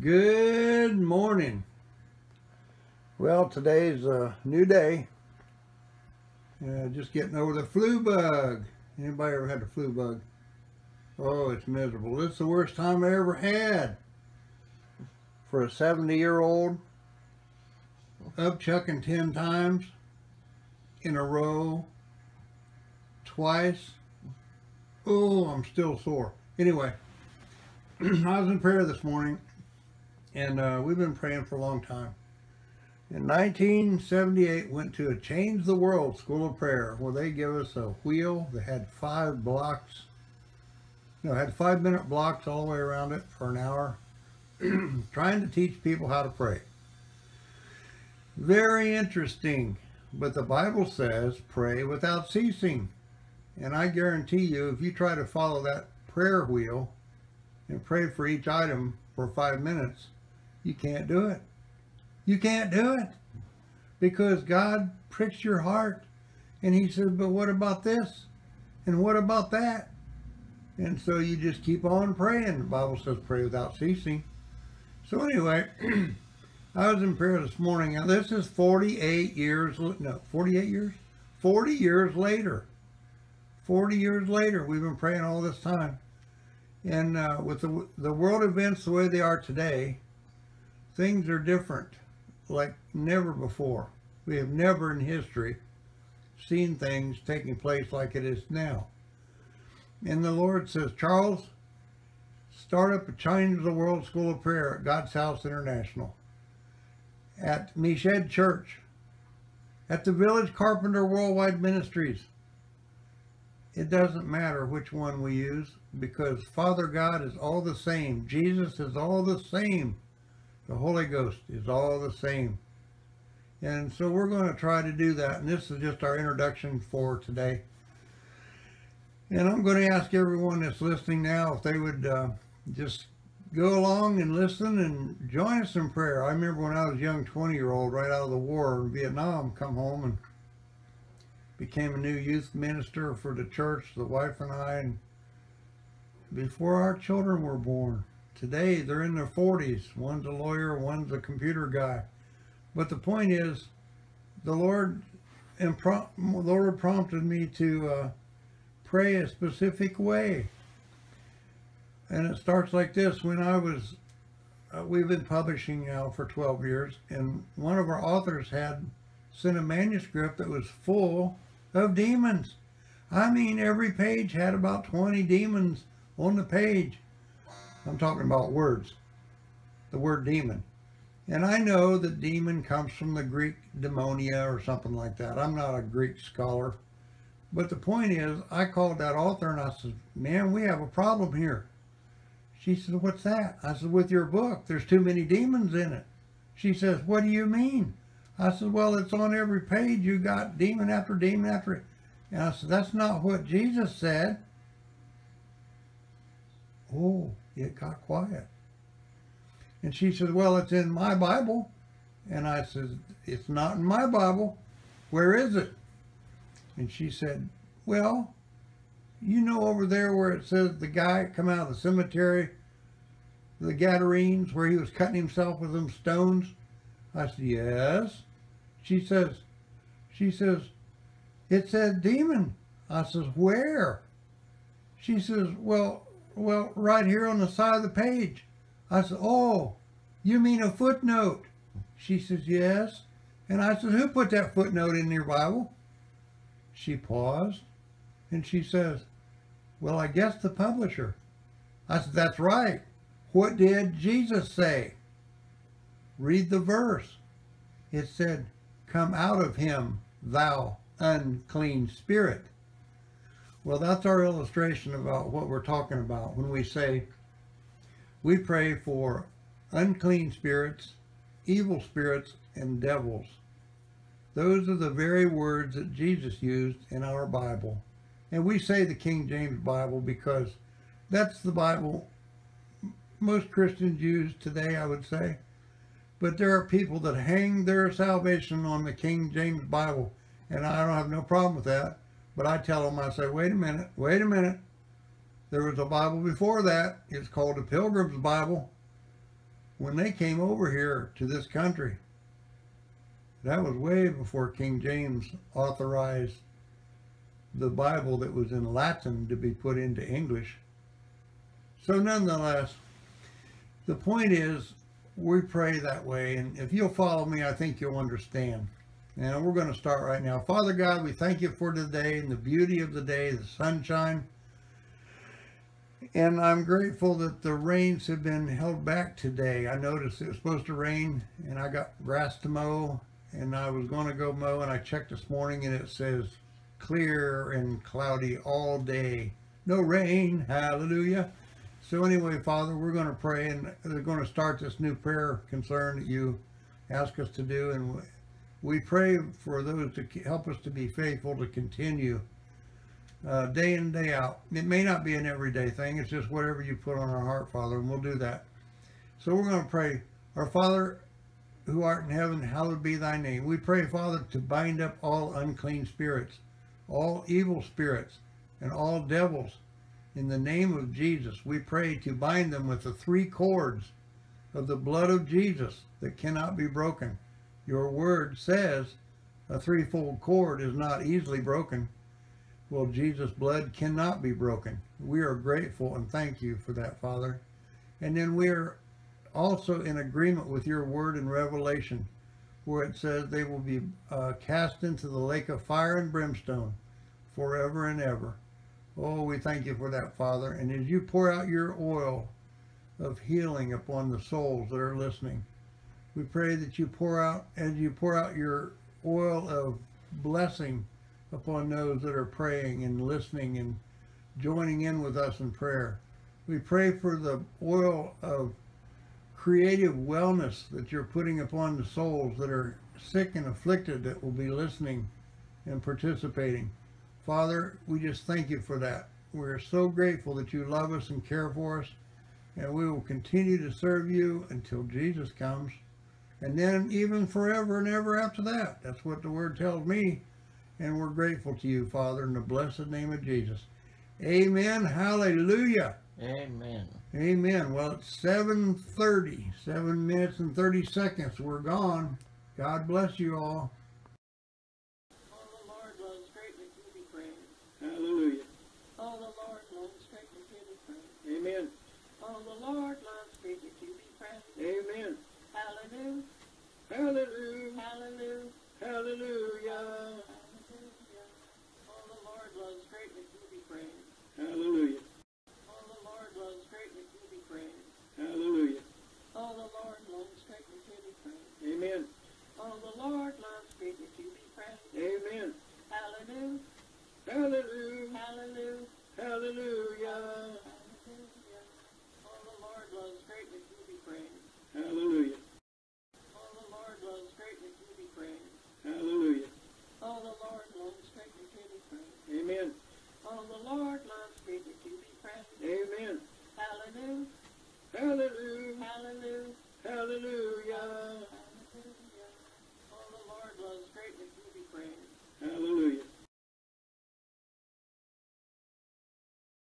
Good morning. Well, today's a new day. Just getting over the flu bug. Anybody ever had a flu bug? Oh, it's miserable. It's the worst time I ever had. For a 70-year-old, upchucking 10 times in a row, twice. Oh, I'm still sore. Anyway, I was in prayer this morning. And we've been praying for a long time. In 1978, went to a Change the World School of Prayer, where they give us a wheel that had 5 blocks. No, had 5-minute blocks all the way around it for an hour, trying to teach people how to pray. Very interesting. But the Bible says, pray without ceasing. And I guarantee you, if you try to follow that prayer wheel and pray for each item for 5 minutes, you can't do it. You can't do it, because God pricks your heart and he says, but what about this? And what about that? And so you just keep on praying. The Bible says pray without ceasing. So anyway, I was in prayer this morning. Now this is 40 years later. 40 years later, we've been praying all this time. And with the world events the way they are today, things are different like never before. We have never in history seen things taking place like it is now. And the Lord says, Charles, start up a Change the World School of Prayer at God's House International, at Me Shed Church, at the Village Carpenter World Wide Ministries. It doesn't matter which one we use, because Father God is all the same. Jesus is all the same. The Holy Ghost is all the same. And so we're going to try to do that. And this is just our introduction for today. And I'm going to ask everyone that's listening now if they would just go along and listen and join us in prayer. I remember when I was a young 20-year-old right out of the war in Vietnam, come home and became a new youth minister for the church, the wife and I, and before our children were born. Today, they're in their 40s. One's a lawyer, one's a computer guy. But the point is, the Lord prompted me to pray a specific way. And it starts like this. When I was, we've been publishing now for 12 years, and one of our authors had sent a manuscript that was full of demons. I mean, every page had about 20 demons on the page. I'm talking about words, the word demon. And I know that demon comes from the Greek demonia or something like that. I'm not a Greek scholar. But the point is, I called that author and I said, man, we have a problem here. She said, what's that? I said, with your book, there's too many demons in it. She says, what do you mean? I said, well, it's on every page. You got demon after demon after it. And I said, that's not what Jesus said. Oh, it got quiet. And she said, well, it's in my Bible. And I said, it's not in my Bible. Where is it? And she said, well, you know over there where it says the guy come out of the cemetery, the Gadarenes, where he was cutting himself with them stones? I said, yes. She says, it said demon. I says, where? She says, well, right here on the side of the page. I said, oh, you mean a footnote? She says, yes. And I said, who put that footnote in your Bible? She paused and she says, well, I guess the publisher. I said, that's right. What did Jesus say? Read the verse. It said, come out of him, thou unclean spirit. Well, that's our illustration about what we're talking about when we say we pray for unclean spirits, evil spirits, and devils. Those are the very words that Jesus used in our Bible. And we say the King James Bible because that's the Bible most Christians use today, I would say. But there are people that hang their salvation on the King James Bible. And I don't have no problem with that. But I tell them, I say, wait a minute. There was a Bible before that. It's called the Pilgrim's Bible. when they came over here to this country, that was way before King James authorized the Bible that was in Latin to be put into English. So nonetheless, the point is, we pray that way, and if you'll follow me, I think you'll understand. And we're going to start right now. Father God, we thank you for today and the beauty of the day, the sunshine. And I'm grateful that the rains have been held back today. I noticed it was supposed to rain, and I got grass to mow, and I was going to go mow, and I checked this morning, and it says clear and cloudy all day. No rain, hallelujah. So anyway, Father, we're going to pray, and we're going to start this new prayer concern that you ask us to do. And we pray for those to help us to be faithful to continue day in, day out. It may not be an everyday thing. It's just whatever you put on our heart, Father, and we'll do that. So we're going to pray. Our Father, who art in heaven, hallowed be thy name. We pray, Father, to bind up all unclean spirits, all evil spirits, and all devils. In the name of Jesus, we pray to bind them with the three cords of the blood of Jesus that cannot be broken. Your word says a threefold cord is not easily broken. Well, Jesus' blood cannot be broken. We are grateful and thank you for that, Father. And then we are also in agreement with your word in Revelation, where it says they will be cast into the lake of fire and brimstone forever and ever. Oh, we thank you for that, Father. And as you pour out your oil of healing upon the souls that are listening, we pray that you pour out, as you pour out your oil of blessing upon those that are praying and listening and joining in with us in prayer. We pray for the oil of creative wellness that you're putting upon the souls that are sick and afflicted that will be listening and participating. Father, we just thank you for that. We're so grateful that you love us and care for us, and we will continue to serve you until Jesus comes, and then even forever and ever after that. That's what the word tells me, and we're grateful to you, Father, in the blessed name of Jesus. Amen. Hallelujah. Amen. Amen. Well, it's 7:30, 7 minutes and 30 seconds. We're gone. God bless you all. Amen. Hallelujah. Hallelujah. Hallelujah. Hallelujah. Oh, the Lord loves greatly to be praised. Hallelujah. Oh, the Lord loves greatly to be praised. Hallelujah. Oh, the Lord loves greatly to be praised. Amen. Oh, the Lord loves greatly to be praised. Amen. Hallelujah. Hallelujah. Hallelujah. Hallelujah. Oh, the Lord loves greatly to be praised. Hallelujah. Oh, the Lord loves greatly to be praised. Hallelujah. Oh, the Lord loves greatly to be praised. Amen. Oh, the Lord loves greatly to be praised. Amen. Hallelujah. Hallelujah. Hallelujah. Hallelujah. Hallelujah. Oh, the Lord loves greatly to be praised. Hallelujah.